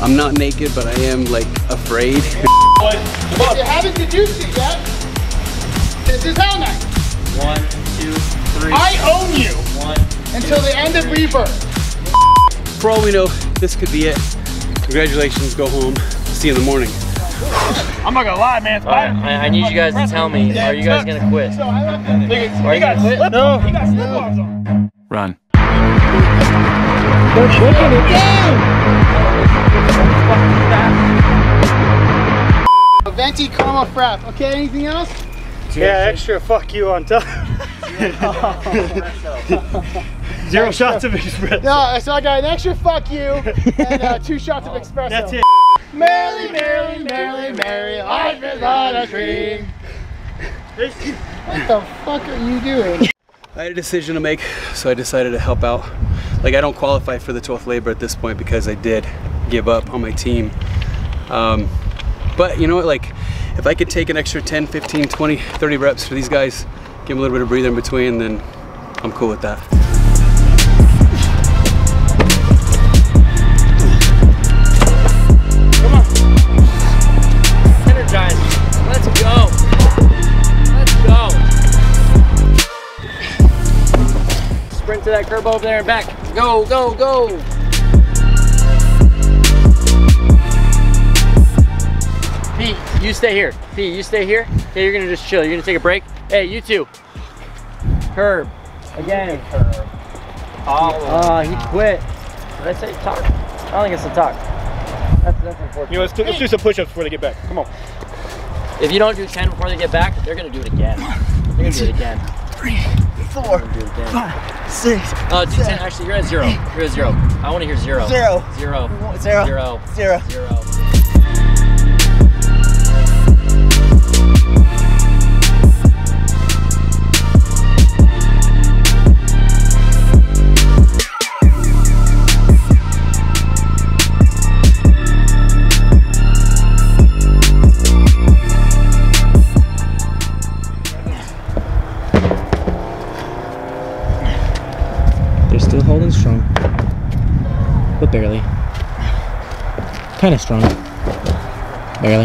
I'm not naked, but I am like afraid. What? You haven't deduced it yet. This is Hell Night. 1, 2, 3. I own you. Until the end of rebirth. For all we know, this could be it. Congratulations, go home. See you in the morning. I'm not gonna lie, man. I need you guys to tell me, are you guys gonna quit? No. You got slip-ons on. Run. They're shaking it down. Venti caramel frap. Okay, anything else? Yeah, extra fuck you on top. Zero shots of espresso. No, so I got an extra fuck you and 2 shots of espresso. That's it. Merrily, merrily, merrily, merrily, life is not a dream. What the fuck are you doing? I had a decision to make, so I decided to help out. Like, I don't qualify for the 12th labor at this point because I did give up on my team. But you know what, like, if I could take an extra 10, 15, 20, 30 reps for these guys, give them a little bit of breather in between, then I'm cool with that. To that curb over there and back. Go, go, go. P, you stay here. P, you stay here. Okay, you're gonna just chill. You're gonna take a break. Hey, you two. Curb. Again. Curb. He quit. Did I say talk? I don't think it's a talk. That's unfortunate. You know, let's do some push-ups before they get back. Come on. If you don't do 10 before they get back, they're gonna do it again. They're gonna do it again. 3, 4, 5, 6. Seven, 10. Actually, you're at 0. You're at 0. I want to hear 0. 0. 0. 0. 0. 0. 0. Still holding strong, but barely. Kind of strong, barely.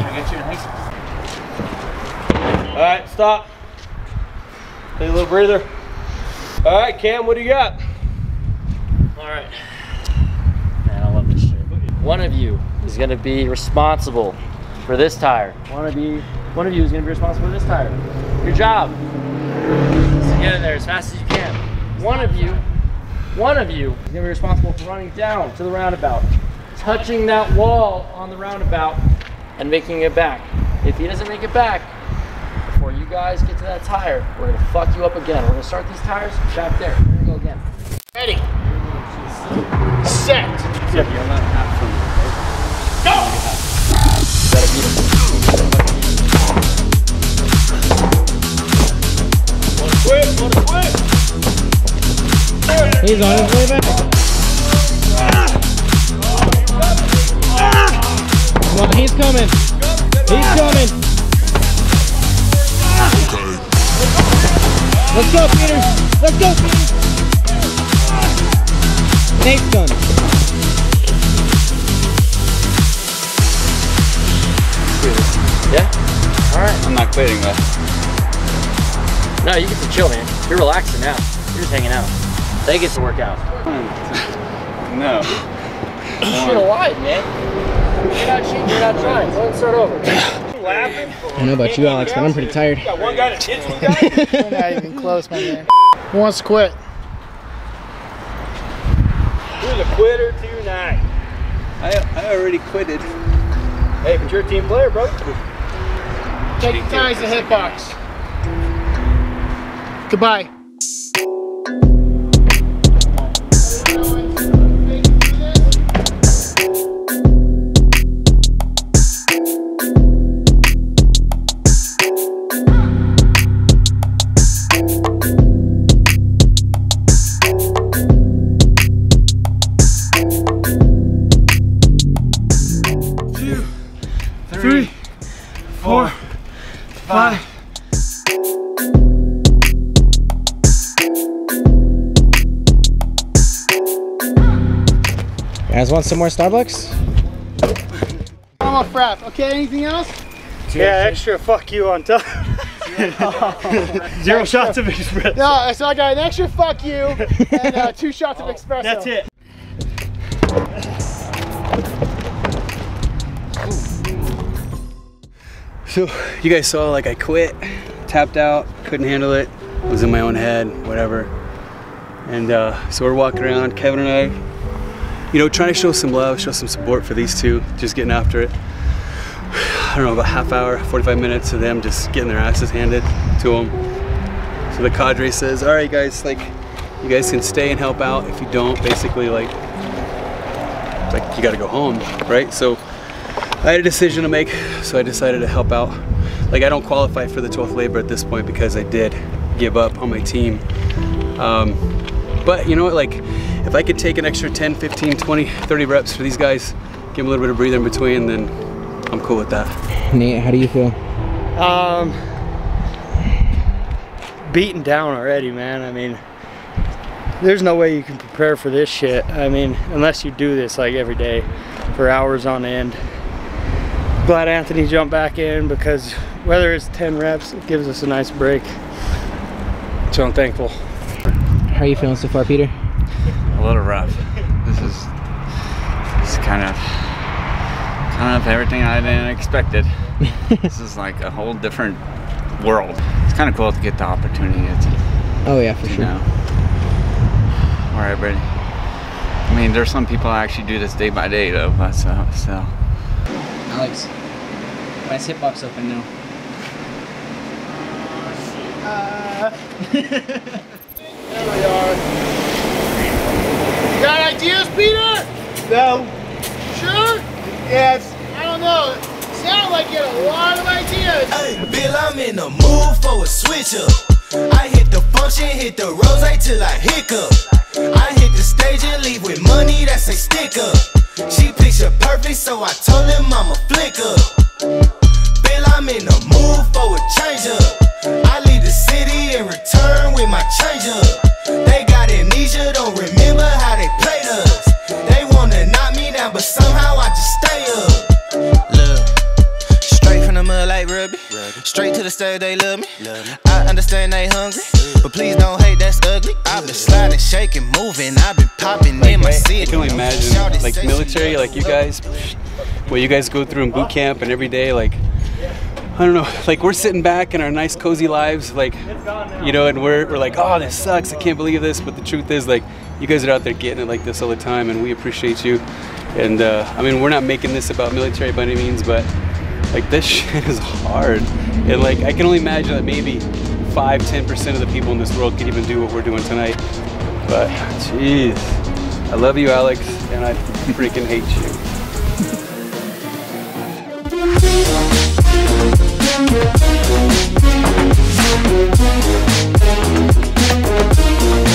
All right, stop. Take a little breather. All right, Cam, what do you got? All right. Man, I love this shit. One of you is gonna be responsible for this tire. One of you is gonna be responsible for this tire. Your job is to get in there as fast as you can. One of you is gonna be responsible for running down to the roundabout, touching that wall on the roundabout, and making it back. If he doesn't make it back, before you guys get to that tire, we're gonna fuck you up again. We're gonna start these tires back there. We're gonna go again. Ready, set, go! Wanna quit? He's on his way back. Come on, he's coming. He's coming. Let's go, Peter. Let's go, Peter. Nate's done. Yeah? Alright. I'm not quitting though. No, you get to chill, man. You're relaxing now. You're just hanging out. They get to work out. No. You should have lied, man. You're not cheating, you're not trying. So let's start over. I don't know about you, Alex, but I'm pretty tired. You got one guy that hits one guy. We're not even close, my man. Who wants to quit? Who's a quitter tonight? I already quitted. Hey, but you're a team player, bro. Take the guys to hitbox. Goodbye. You guys want some more Starbucks? off wrap. Okay, anything else? Yeah, extra fuck you on top. Zero shots of espresso. No, so I got an extra fuck you and 2 shots of espresso. That's it. So you guys saw like I quit, tapped out, couldn't handle it, was in my own head, whatever. And so we're walking around, Kevin and I, you know, trying to show some love, show some support for these two, just getting after it. I don't know, about half hour, 45 minutes of them just getting their asses handed to them. So the cadre says, all right guys, like, you guys can stay and help out. If you don't, basically like you gotta go home, right? So I had a decision to make, so I decided to help out. Like, I don't qualify for the 12th labor at this point because I did give up on my team. But you know what, like, if I could take an extra 10, 15, 20, 30 reps for these guys, give them a little bit of breather in between, then I'm cool with that. Nate, how do you feel? Beaten down already, man. I mean, there's no way you can prepare for this shit. I mean, unless you do this like every day for hours on end. Glad Anthony jumped back in because whether it's 10 reps, it gives us a nice break. So I'm thankful. How are you feeling so far, Peter? A little rough. This is kind of everything I didn't expect. This is like a whole different world. It's kind of cool to get the opportunity to, oh yeah, for sure. Know. All right, Brady. I mean, there's some people that actually do this day by day though, but so. Alex, my hip hop's open now. There we are. You got ideas, Peter? No. Sure? Yes. I don't know. Sound like you had a lot of ideas. Hey, Bill, I'm in the mood for a switch up. I hit the function, hit the rosé till I hiccup. I hit the stage and leave with money that's a stick up. She picture perfect, so I told him I'm a flick up. Bill, I'm in the mood for a change up. I leave the city and return with my change up. They got amnesia, don't remember how they played us. They wanna knock me down, but somehow I just stay up. Look, straight from the mud like rugby. Straight to the stage, they love me. I understand they hungry, but please don't hate, that's ugly. I've been sliding, shaking, moving. I've been popping in my city. Can you imagine, like military, like you guys, what you guys go through in boot camp and every day, like, I don't know, like we're sitting back in our nice cozy lives, like, you know, and we're like, oh, this sucks, I can't believe this, but the truth is, like, you guys are out there getting it like this all the time, and we appreciate you. And I mean, we're not making this about military by any means, but like this shit is hard, and like I can only imagine that maybe 5-10% of the people in this world could even do what we're doing tonight. But jeez, I love you, Alex, and I freaking hate you. We'll be right back.